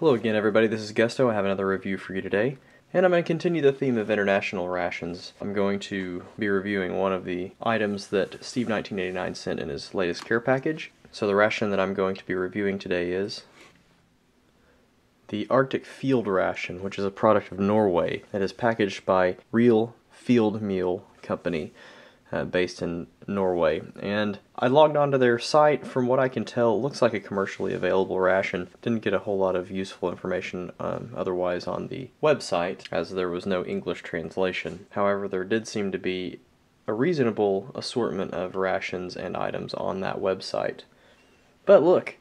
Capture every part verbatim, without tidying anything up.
Hello again everybody, this is Gusto. I have another review for you today, and I'm going to continue the theme of international rations. I'm going to be reviewing one of the items that Steve nineteen eighty-nine sent in his latest care package. So the ration that I'm going to be reviewing today is the Arctic Field Ration, which is a product of Norway that is packaged by Real Field Meal Company. Uh, based in Norway, and I logged onto their site. From what I can tell, it looks like a commercially available ration. Didn't get a whole lot of useful information um, otherwise on the website, as there was no English translation. However, there did seem to be a reasonable assortment of rations and items on that website. But look,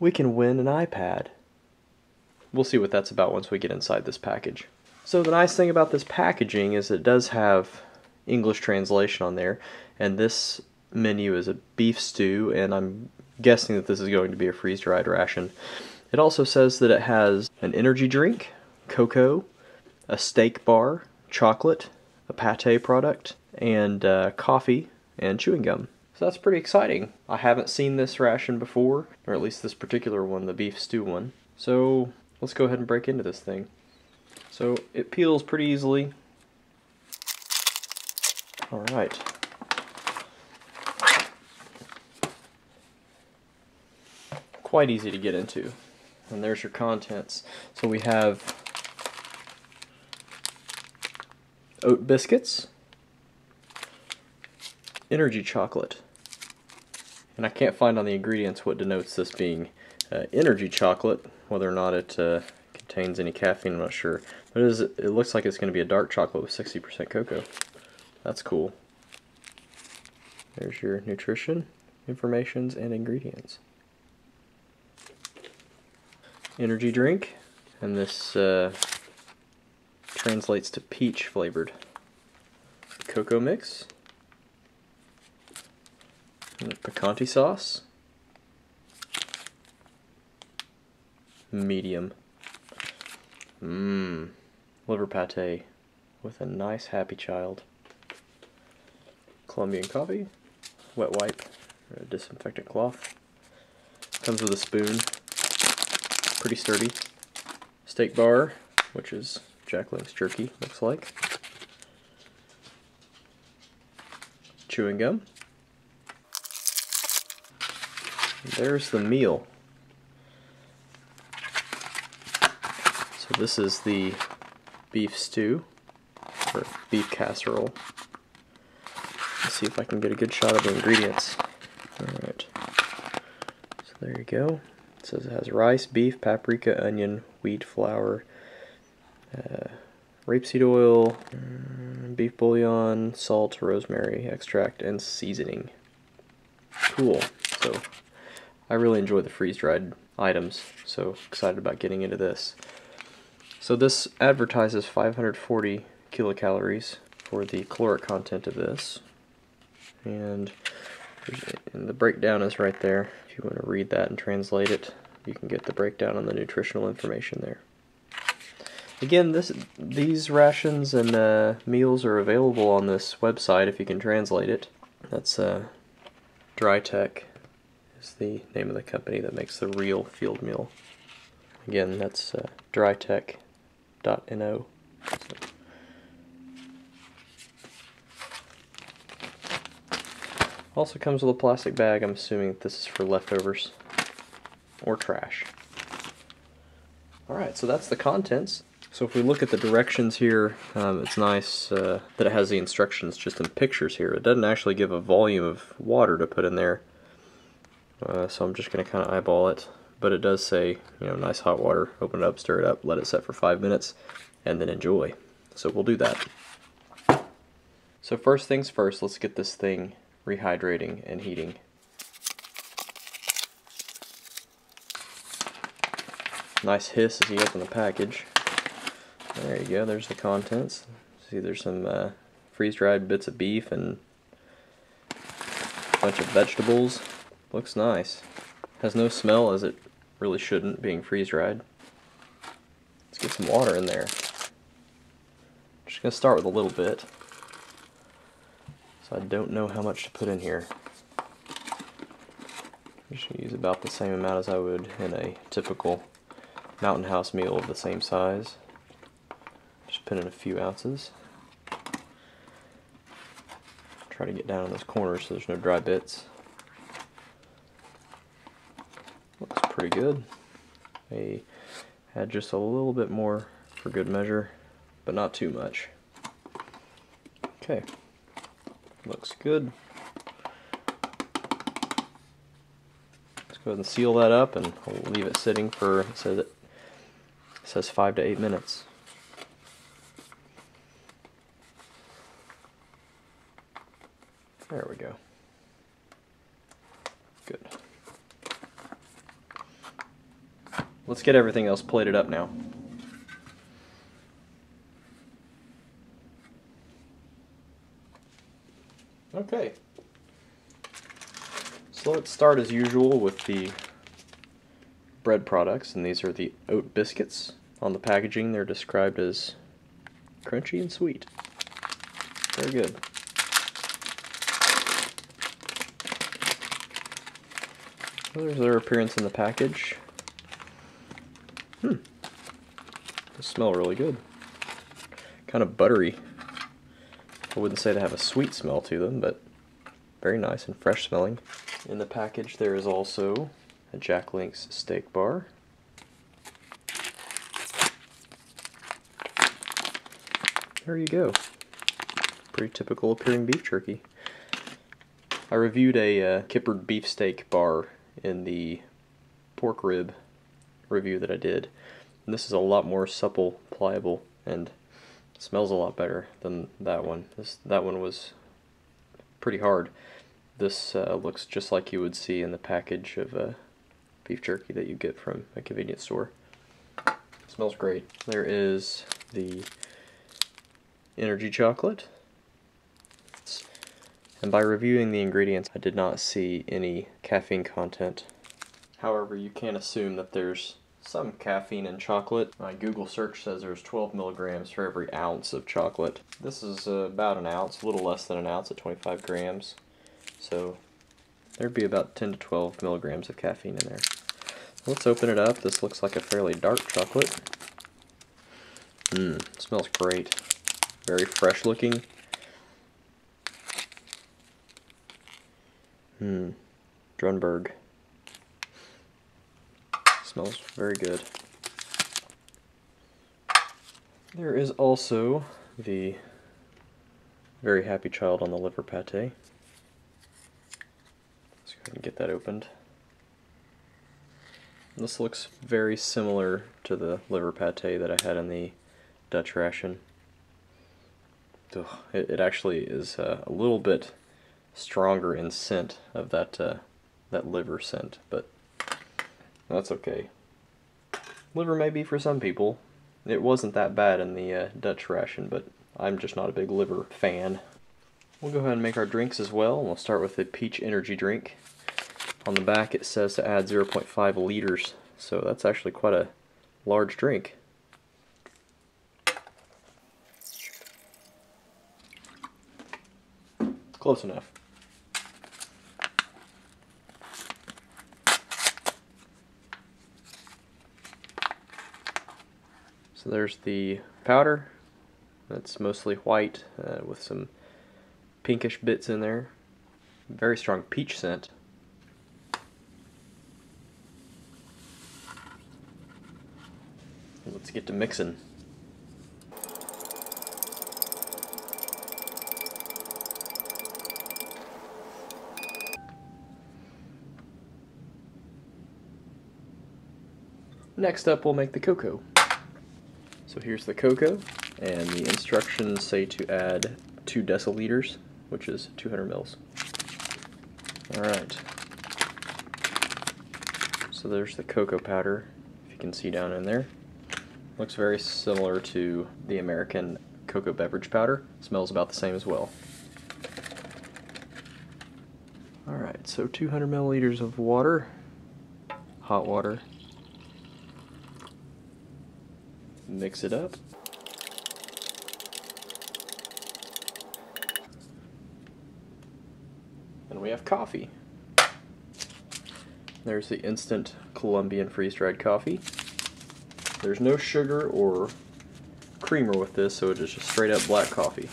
we can win an iPad. We'll see what that's about once we get inside this package. So the nice thing about this packaging is it does have English translation on there, and this menu is a beef stew, and I'm guessing that this is going to be a freeze-dried ration. It also says that it has an energy drink, cocoa, a steak bar, chocolate, a pate product, and uh, coffee and chewing gum. So that's pretty exciting. I haven't seen this ration before, or at least this particular one, the beef stew one. So let's go ahead and break into this thing. So it peels pretty easily. Alright. Quite easy to get into. And there's your contents. So we have oat biscuits, energy chocolate. And I can't find on the ingredients what denotes this being uh, energy chocolate, whether or not it uh, contains any caffeine, I'm not sure. But it, is, it looks like it's going to be a dark chocolate with sixty percent cocoa. That's cool. There's your nutrition, informations, and ingredients. Energy drink, and this uh, translates to peach flavored. Cocoa mix, and a picante sauce, medium. Mmm, liver pate with a nice happy child. Colombian coffee, wet wipe, a disinfectant cloth, comes with a spoon, pretty sturdy, steak bar, which is Jack Link's jerky, looks like, chewing gum, there's the meal. So this is the beef stew, or beef casserole. See if I can get a good shot of the ingredients. Alright, so there you go. It says it has rice, beef, paprika, onion, wheat, flour, uh, rapeseed oil, um, beef bouillon, salt, rosemary extract, and seasoning. Cool. So I really enjoy the freeze-dried items, so excited about getting into this. So this advertises five hundred forty kilocalories for the caloric content of this. And, and the breakdown is right there. If you want to read that and translate it, you can get the breakdown on the nutritional information there. Again, this, these rations and uh, meals are available on this website if you can translate it. That's uh, DryTech is the name of the company that makes the Real Field Meal. Again, that's uh, dry tech dot N O. So, also comes with a plastic bag. I'm assuming that this is for leftovers or trash. Alright, so that's the contents. So if we look at the directions here, um, it's nice uh, that it has the instructions just in pictures here. It doesn't actually give a volume of water to put in there, uh, so I'm just going to kind of eyeball it. But it does say, you know, nice hot water, open it up, stir it up, let it set for five minutes, and then enjoy. So we'll do that. So first things first, let's get this thing rehydrating and heating. Nice hiss as you open the package. There you go, there's the contents. See, there's some uh, freeze-dried bits of beef and a bunch of vegetables. Looks nice. Has no smell, as it really shouldn't, being freeze-dried. Let's get some water in there. I'm just going to start with a little bit. So I don't know how much to put in here. I'm just going to use about the same amount as I would in a typical Mountain House meal of the same size. Just put in a few ounces. Try to get down in those corners so there's no dry bits. Looks pretty good. I add just a little bit more for good measure, but not too much. Okay, looks good. Let's go ahead and seal that up, and I'll leave it sitting for, it says, it, it says five to eight minutes. There we go. Good. Let's get everything else plated up now. Okay, so let's start as usual with the bread products, and these are the oat biscuits. On the packaging they're described as crunchy and sweet. Very good. Well, there's their appearance in the package. Hmm, they smell really good. Kind of buttery. I wouldn't say they have a sweet smell to them, but very nice and fresh smelling. In the package there is also a Jack Link's steak bar. There you go. Pretty typical appearing beef jerky. I reviewed a uh, kippered beefsteak bar in the pork rib review that I did. And this is a lot more supple, pliable, and smells a lot better than that one. This that one was pretty hard. This uh, looks just like you would see in the package of uh, beef jerky that you get from a convenience store. Smells great. There is the energy chocolate. And by reviewing the ingredients, I did not see any caffeine content. However, you can assume that there's some caffeine in chocolate. My Google search says there's twelve milligrams for every ounce of chocolate. This is uh, about an ounce, a little less than an ounce at twenty-five grams. So there'd be about ten to twelve milligrams of caffeine in there. Let's open it up. This looks like a fairly dark chocolate. Mmm, smells great. Very fresh looking. Mmm, Drunberg. Smells very good. There is also the Very Happy Child on the liver pate. Let's go ahead and get that opened. This looks very similar to the liver pate that I had in the Dutch ration. Ugh, it, it actually is uh, a little bit stronger in scent of that uh, that liver scent, but that's okay. Liver may be for some people. It wasn't that bad in the uh, Dutch ration, but I'm just not a big liver fan. We'll go ahead and make our drinks as well. We'll start with the peach energy drink. On the back it says to add zero point five liters, so that's actually quite a large drink. Close enough. So there's the powder, that's mostly white uh, with some pinkish bits in there. Very strong peach scent. Let's get to mixing. Next up we'll make the cocoa. So here's the cocoa, and the instructions say to add two deciliters, which is two hundred mils. Alright, so there's the cocoa powder, if you can see down in there. Looks very similar to the American cocoa beverage powder. Smells about the same as well. Alright, so two hundred milliliters of water, hot water. Mix it up. And we have coffee. There's the instant Colombian freeze-dried coffee. There's no sugar or creamer with this, so it is just straight up black coffee.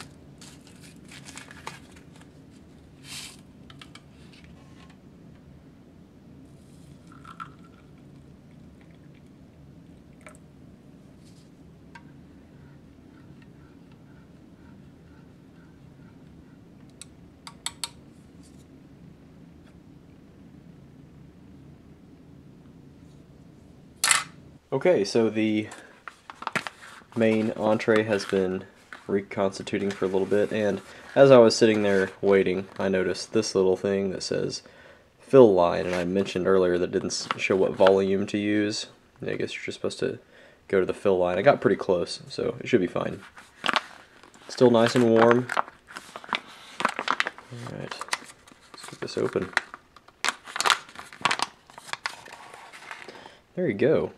Okay, so the main entree has been reconstituting for a little bit, and as I was sitting there waiting, I noticed this little thing that says fill line, and I mentioned earlier that didn't show what volume to use. I guess you're just supposed to go to the fill line. I got pretty close, so it should be fine. Still nice and warm. Alright, let's get this open. There you go.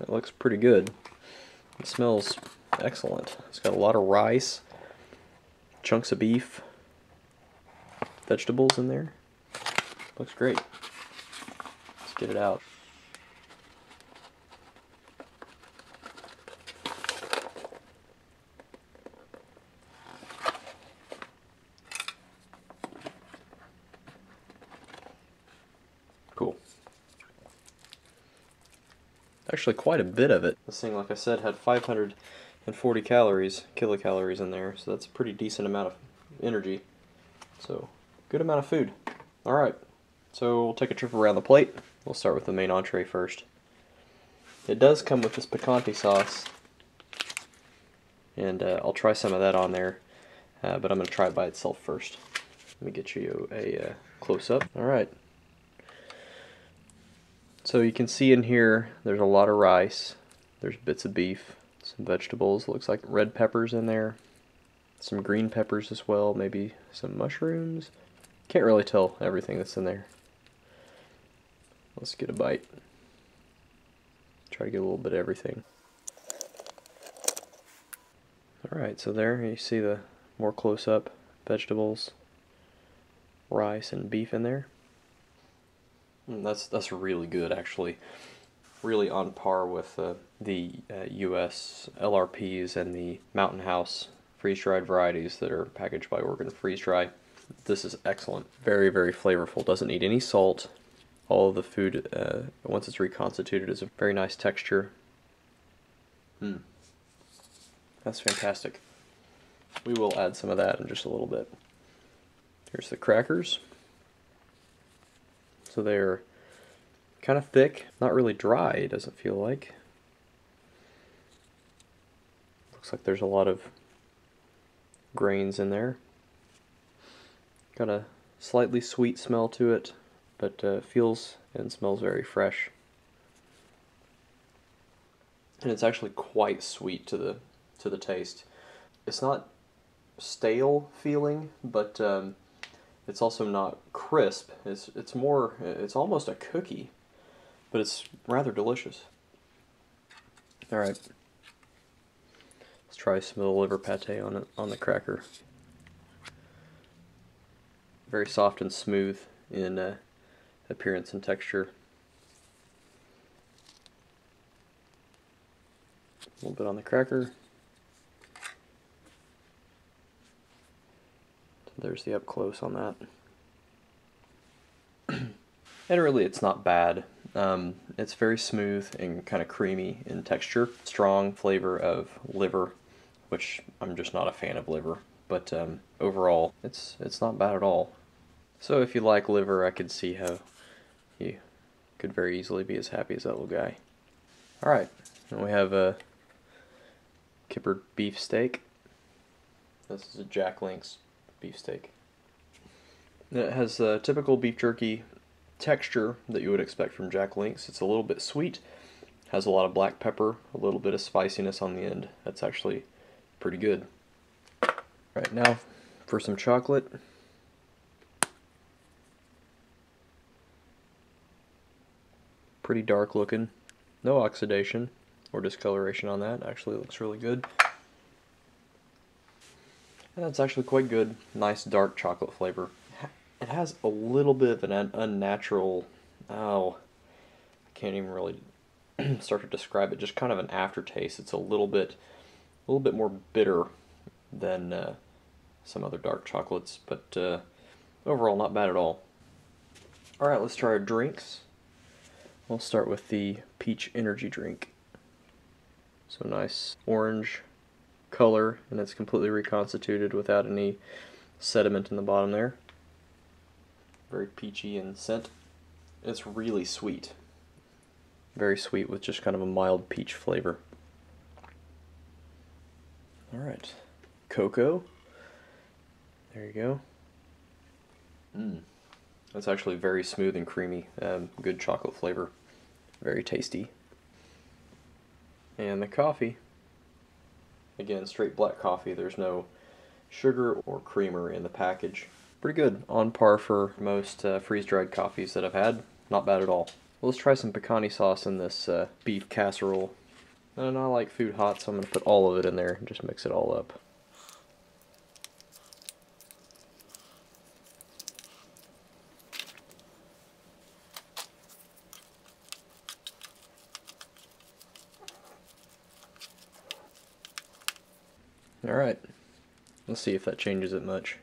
It looks pretty good. It smells excellent. It's got a lot of rice, chunks of beef, vegetables in there. Looks great. Let's get it out. Cool. Actually quite a bit of it. This thing, like I said, had five hundred forty calories, kilocalories in there, so that's a pretty decent amount of energy. So, good amount of food. Alright, so we'll take a trip around the plate. We'll start with the main entree first. It does come with this picante sauce, and uh, I'll try some of that on there, uh, but I'm going to try it by itself first. Let me get you a uh, close-up. Alright. So you can see in here, there's a lot of rice, there's bits of beef, some vegetables, looks like red peppers in there, some green peppers as well, maybe some mushrooms. Can't really tell everything that's in there. Let's get a bite. Try to get a little bit of everything. Alright, so there you see the more close-up vegetables, rice, and beef in there. That's that's really good, actually. Really on par with uh, the uh, U S L R Ps and the Mountain House freeze-dried varieties that are packaged by Oregon Freeze Dry. This is excellent. Very, very flavorful. Doesn't need any salt. All of the food, uh, once it's reconstituted, is a very nice texture. Mm. That's fantastic. We will add some of that in just a little bit. Here's the crackers. So they're kind of thick, not really dry, it doesn't feel like. Looks like there's a lot of grains in there. Got a slightly sweet smell to it, but uh, feels and smells very fresh. And it's actually quite sweet to the to the taste. It's not stale feeling, but um, it's also not crisp. It's it's more, it's almost a cookie, but it's rather delicious. All right, let's try some of the liver pate on it, on the cracker. Very soft and smooth in uh, appearance and texture. A little bit on the cracker. There's the up close on that. And really, it's not bad. Um, it's very smooth and kind of creamy in texture. Strong flavor of liver, which I'm just not a fan of liver. But um, overall, it's it's not bad at all. So if you like liver, I could see how you could very easily be as happy as that little guy. Alright, and we have a kippered beef steak. This is a Jack Link's beefsteak. It has the typical beef jerky texture that you would expect from Jack Link's. It's a little bit sweet, has a lot of black pepper, a little bit of spiciness on the end. That's actually pretty good. Right now for some chocolate. Pretty dark looking. No oxidation or discoloration on that. Actually looks really good. And that's actually quite good. Nice dark chocolate flavor. It has a little bit of an unnatural, oh, I can't even really start to describe it, just kind of an aftertaste. It's a little bit, a little bit more bitter than uh, some other dark chocolates, but uh, overall not bad at all. All right, let's try our drinks. We'll start with the peach energy drink. So nice orange color, and it's completely reconstituted without any sediment in the bottom there. Very peachy in scent. It's really sweet. Very sweet with just kind of a mild peach flavor. All right, cocoa. There you go. Mmm. That's actually very smooth and creamy. Um, good chocolate flavor. Very tasty. And the coffee. Again, straight black coffee. There's no sugar or creamer in the package. Pretty good. On par for most uh, freeze-dried coffees that I've had. Not bad at all. Well, let's try some picante sauce in this uh, beef casserole. And I like food hot, so I'm going to put all of it in there and just mix it all up. Alright, let's see if that changes it much.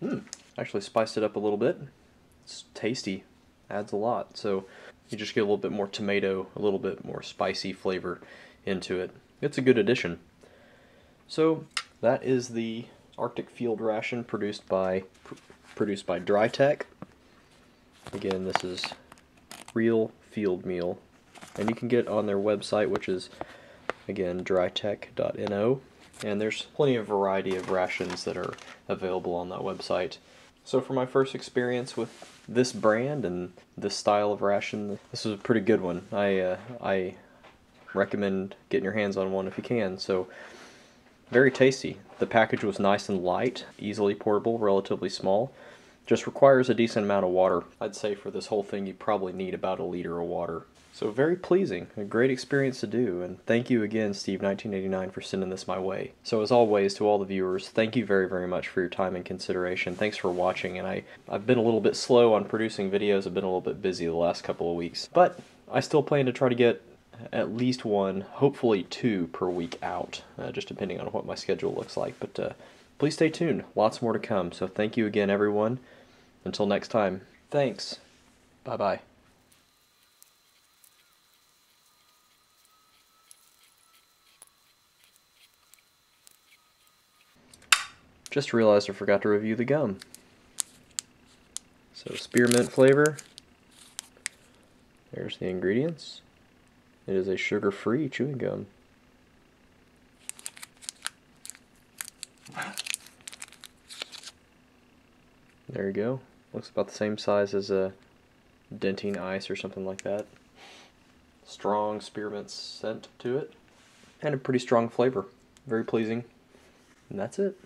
Hmm, actually spiced it up a little bit. It's tasty, adds a lot. So you just get a little bit more tomato, a little bit more spicy flavor into it. It's a good addition. So that is the Arctic Field Ration produced by, pr produced by DryTech. Again, this is Real Field Meal. And you can get on their website, which is, again, dry tech dot N O. And there's plenty of variety of rations that are available on that website. So for my first experience with this brand and this style of ration, this was a pretty good one. I, uh, I recommend getting your hands on one if you can. So very tasty. The package was nice and light, easily portable, relatively small. Just requires a decent amount of water. I'd say for this whole thing you probably need about a liter of water. So very pleasing, a great experience to do, and thank you again, Steve nineteen eighty-nine, for sending this my way. So as always, to all the viewers, thank you very, very much for your time and consideration. Thanks for watching, and I, I've been a little bit slow on producing videos. I've been a little bit busy the last couple of weeks, but I still plan to try to get at least one, hopefully two per week out, uh, just depending on what my schedule looks like. But uh, please stay tuned, lots more to come. So thank you again, everyone. Until next time, thanks. Bye-bye. Just realized I forgot to review the gum. So spearmint flavor. There's the ingredients. It is a sugar-free chewing gum. There you go. Looks about the same size as a dentine ice or something like that. Strong spearmint scent to it. And a pretty strong flavor. Very pleasing. And that's it.